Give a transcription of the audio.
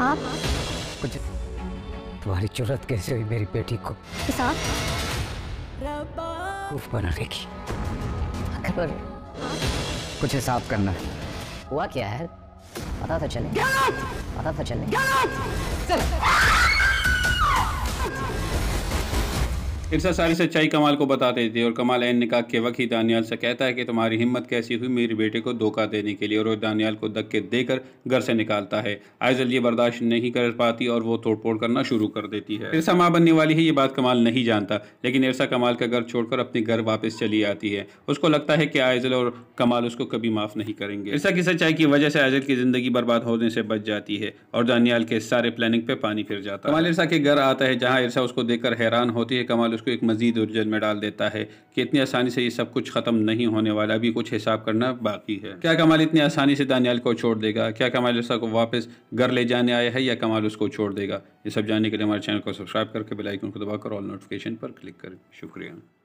आप? कुछ तुम्हारी चुरत कैसे हुई मेरी बेटी को बेवकूफ बनाने की? अकबर कुछ हिसाब करना है। हुआ क्या है पता तो चले, पता तो चले। इरसा सारी सच्चाई कमाल को बता देती है और कमाल ऐन निकाह के वक्त ही दानियाल से कहता है कि तुम्हारी हिम्मत कैसी हुई मेरे बेटे को धोखा देने के लिए, और वो दानियाल को धक्के देकर घर से निकालता है। आयजल ये बर्दाश्त नहीं कर पाती और वो तोड़फोड़ करना शुरू कर देती है। इरसा माँ बनने वाली है ये बात कमाल नहीं जानता, लेकिन इरसा कमाल का घर छोड़कर अपने घर वापस चली आती है। उसको लगता है कि आयजल और कमाल उसको कभी माफ़ नहीं करेंगे। इरसा की सच्चाई की वजह से आयजल की ज़िंदगी बर्बाद होने से बच जाती है और दानियाल के सारे प्लानिंग पे पानी फिर जाता है। कमाल इरसा के घर आता है जहाँ इरसा उसको देखकर हैरान होती है। कमाल उसको एक मजीद उलझन में डाल देता है कि इतनी आसानी से ये सब कुछ खत्म नहीं होने वाला, अभी कुछ हिसाब करना बाकी है। क्या कमाल इतनी आसानी से दानियाल को छोड़ देगा? क्या कमाल इरसा को वापस घर ले जाने आया है या कमाल उसको छोड़ देगा? ये सब जानने के लिए हमारे चैनल को सब्सक्राइब करके बेल आइकन को दबाकर ऑल नोटिफिकेशन पर क्लिक करें। शुक्रिया।